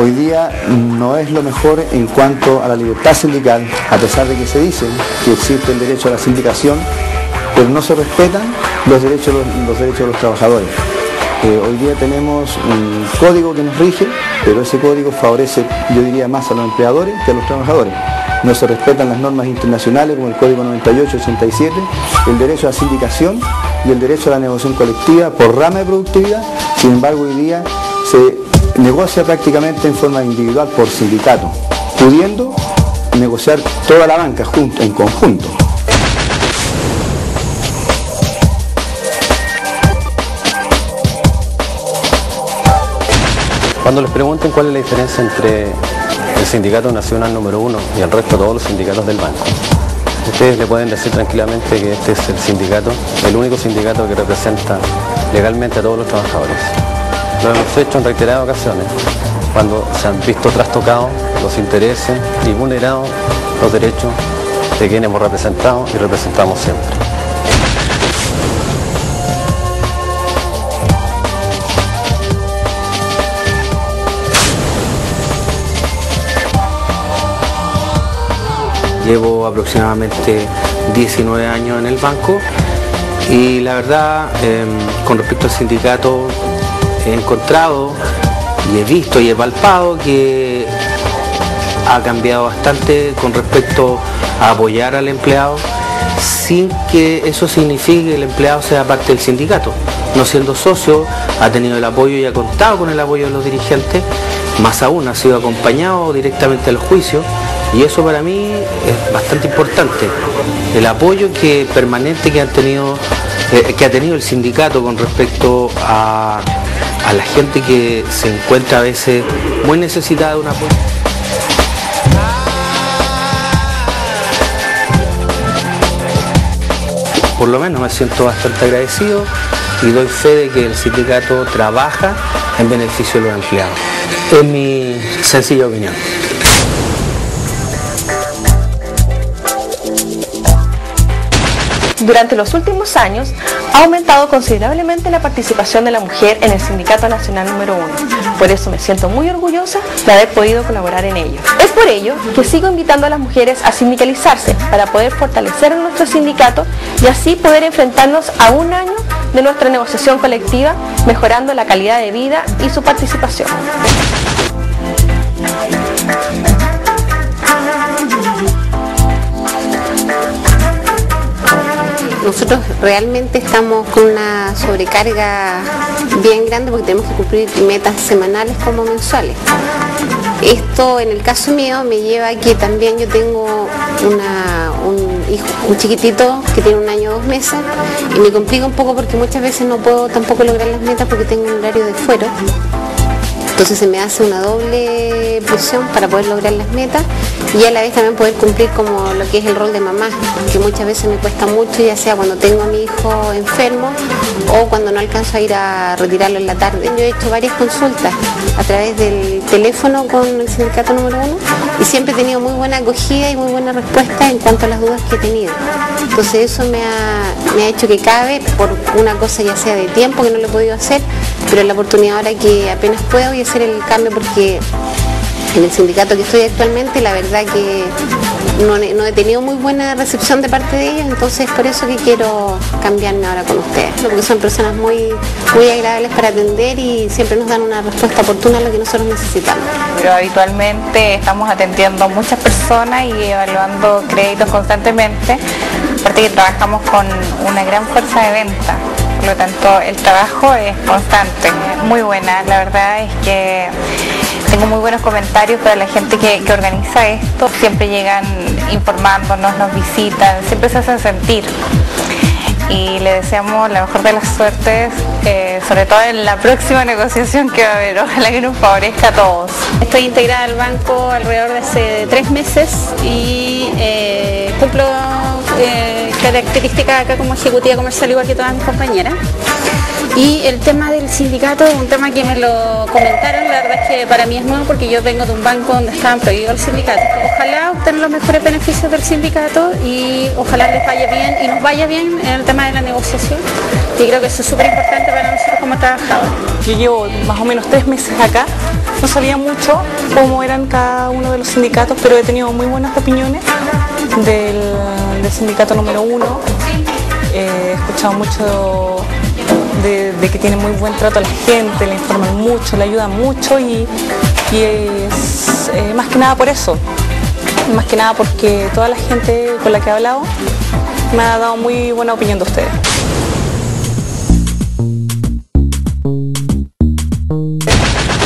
hoy día no es lo mejor en cuanto a la libertad sindical, a pesar de que se dice que existe el derecho a la sindicación, pero no se respetan los derechos de los trabajadores. Hoy día tenemos un código que nos rige, pero ese código favorece, yo diría, más a los empleadores que a los trabajadores. No se respetan las normas internacionales como el Código 98-87, el derecho a la sindicación y el derecho a la negociación colectiva por rama de productividad. Sin embargo, hoy día se negocia prácticamente en forma individual por sindicato, pudiendo negociar toda la banca en conjunto. Cuando les pregunten cuál es la diferencia entre el Sindicato Nacional número 1 y el resto de todos los sindicatos del banco, ustedes le pueden decir tranquilamente que este es el sindicato, el único sindicato que representa legalmente a todos los trabajadores. Lo hemos hecho en reiteradas ocasiones, cuando se han visto trastocados los intereses y vulnerados los derechos de quienes hemos representado y representamos siempre. Llevo aproximadamente 19 años en el banco y la verdad, con respecto al sindicato, he encontrado y he visto y he palpado que ha cambiado bastante con respecto a apoyar al empleado, sin que eso signifique que el empleado sea parte del sindicato. No siendo socio, ha tenido el apoyo y ha contado con el apoyo de los dirigentes, más aún ha sido acompañado directamente a los juicios. Y eso para mí es bastante importante, el apoyo permanente que ha tenido el sindicato con respecto a la gente que se encuentra a veces muy necesitada de un apoyo. Por lo menos me siento bastante agradecido y doy fe de que el sindicato trabaja en beneficio de los empleados. Es mi sencilla opinión. Durante los últimos años ha aumentado considerablemente la participación de la mujer en el Sindicato Nacional número 1. Por eso me siento muy orgullosa de haber podido colaborar en ello. Es por ello que sigo invitando a las mujeres a sindicalizarse para poder fortalecer nuestro sindicato y así poder enfrentarnos a un año de nuestra negociación colectiva, mejorando la calidad de vida y su participación. Nosotros realmente estamos con una sobrecarga bien grande porque tenemos que cumplir metas semanales como mensuales. Esto, en el caso mío, me lleva a que también yo tengo un hijo, un chiquitito que tiene 1 año 2 meses, y me complica un poco porque muchas veces no puedo tampoco lograr las metas porque tengo un horario de fuero. Entonces se me hace una doble presión para poder lograr las metas y a la vez también poder cumplir como lo que es el rol de mamá, que muchas veces me cuesta mucho, ya sea cuando tengo a mi hijo enfermo o cuando no alcanzo a ir a retirarlo en la tarde. Yo he hecho varias consultas a través del teléfono con el Sindicato número 1 y siempre he tenido muy buena acogida y muy buena respuesta en cuanto a las dudas que he tenido. Entonces eso me ha hecho que cabe por una cosa ya sea de tiempo que no lo he podido hacer, pero la oportunidad ahora que apenas puedo y hacer el cambio, porque en el sindicato que estoy actualmente la verdad que no he tenido muy buena recepción de parte de ellos, entonces por eso que quiero cambiarme ahora con ustedes, porque son personas muy agradables para atender y siempre nos dan una respuesta oportuna a lo que nosotros necesitamos. Pero habitualmente estamos atendiendo a muchas personas y evaluando créditos constantemente, aparte que trabajamos con una gran fuerza de venta. Por lo tanto, el trabajo es constante, muy buena. La verdad es que tengo muy buenos comentarios para la gente que organiza esto. Siempre llegan informándonos, nos visitan, siempre se hacen sentir. Y le deseamos la mejor de las suertes, sobre todo en la próxima negociación que va a haber. Ojalá que nos favorezca a todos. Estoy integrada al banco alrededor de hace 3 meses y cumplo características acá como ejecutiva comercial igual que todas mis compañeras. Y el tema del sindicato es un tema que me lo comentaron, la verdad es que para mí es nuevo porque yo vengo de un banco donde estaban prohibidos el sindicato. Ojalá obtengan los mejores beneficios del sindicato y ojalá les vaya bien y nos vaya bien en el tema de la negociación, y creo que eso es súper importante para nosotros como trabajador. Yo llevo más o menos 3 meses acá, no sabía mucho cómo eran cada uno de los sindicatos, pero he tenido muy buenas opiniones del sindicato número 1. He escuchado mucho de que tiene muy buen trato a la gente, le informan mucho, le ayudan mucho y es más que nada por eso, más que nada porque toda la gente con la que he hablado me ha dado muy buena opinión de ustedes.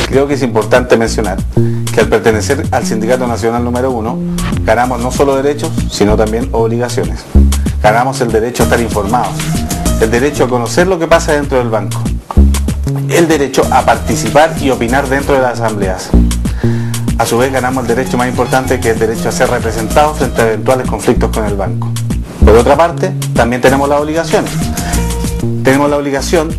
Creo que es importante mencionar que al pertenecer al Sindicato Nacional número 1 ganamos no solo derechos, sino también obligaciones. Ganamos el derecho a estar informados, el derecho a conocer lo que pasa dentro del banco, el derecho a participar y opinar dentro de las asambleas. A su vez ganamos el derecho más importante, que es el derecho a ser representados frente a eventuales conflictos con el banco. Por otra parte, también tenemos las obligaciones. Tenemos la obligación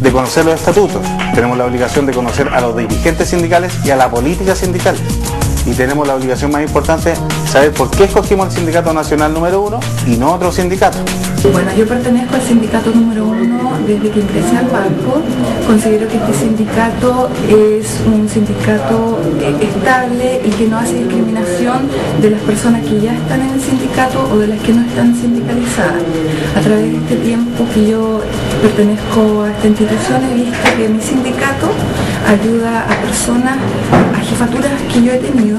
de conocer los estatutos, tenemos la obligación de conocer a los dirigentes sindicales y a la política sindical. Y tenemos la obligación más importante, saber por qué escogimos el Sindicato Nacional número 1 y no otro sindicato. Bueno, yo pertenezco al Sindicato número 1 desde que ingresé al banco. Considero que este sindicato es un sindicato estable y que no hace discriminación de las personas que ya están en el sindicato o de las que no están sindicalizadas. A través de este tiempo que yo pertenezco a esta institución he visto que mi sindicato ayuda a personas, a jefaturas que yo he tenido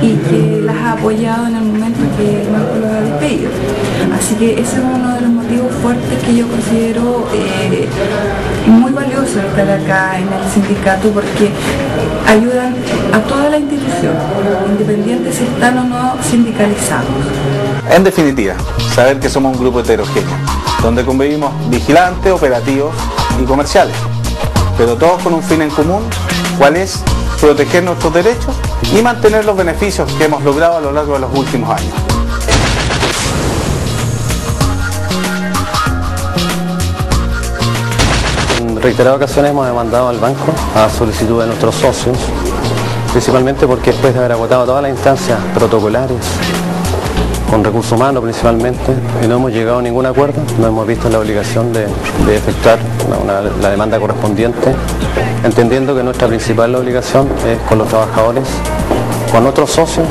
y que las ha apoyado en el momento que el banco los ha despedido. Así que ese es uno de los motivos fuertes que yo considero muy valioso estar acá en el sindicato, porque ayudan a toda la institución, independientes si están o no sindicalizados. En definitiva, saber que somos un grupo heterogéneo, donde convivimos vigilantes, operativos y comerciales, pero todos con un fin en común, ¿cuál es? Proteger nuestros derechos y mantener los beneficios que hemos logrado a lo largo de los últimos años. En reiteradas ocasiones hemos demandado al banco a solicitud de nuestros socios, principalmente porque después de haber agotado todas las instancias protocolares, con recursos humanos principalmente, y no hemos llegado a ningún acuerdo, no hemos visto la obligación de efectuar la demanda correspondiente, entendiendo que nuestra principal obligación es con los trabajadores, con otros socios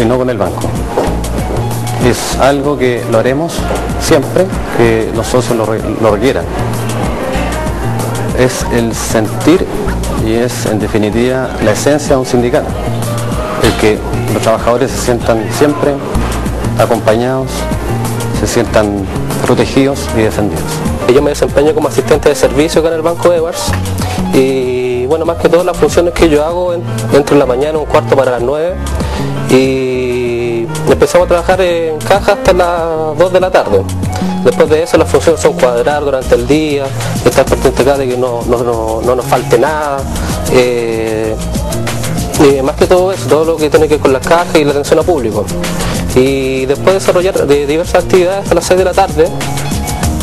y no con el banco. Es algo que lo haremos siempre que los socios lo requieran. Es el sentir y es en definitiva la esencia de un sindicato, el que los trabajadores se sientan siempre acompañados, se sientan protegidos y defendidos. Yo me desempeño como asistente de servicio acá en el Banco de Vars y bueno, más que todo las funciones que yo hago dentro de la mañana, 1 cuarto para las 9, y empezamos a trabajar en caja hasta las 2 de la tarde. Después de eso las funciones son cuadrar durante el día, estar pendiente acá de que no nos falte nada. Más que todo eso, todo lo que tiene que ver con las cajas y la atención al público. Y después desarrollar diversas actividades hasta las 6 de la tarde,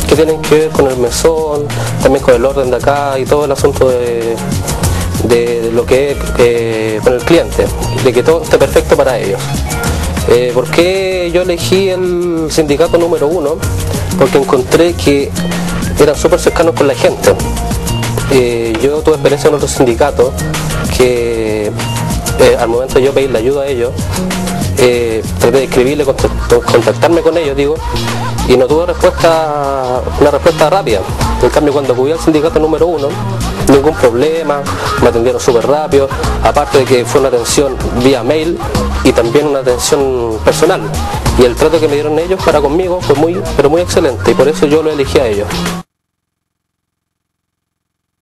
que tienen que ver con el mesón, también con el orden de acá y todo el asunto de lo que es con el cliente, de que todo esté perfecto para ellos. ¿Por qué yo elegí el sindicato número 1? Porque encontré que eran súper cercanos con la gente. Yo tuve experiencia en otros sindicatos que al momento de yo pedir la ayuda a ellos, traté de escribirle, contactarme con ellos, digo, y no tuve una respuesta rápida. En cambio, cuando acudí al sindicato número 1, ningún problema, me atendieron súper rápido, aparte de que fue una atención vía mail y también una atención personal. Y el trato que me dieron ellos para conmigo fue muy, pero muy excelente, y por eso yo lo elegí a ellos.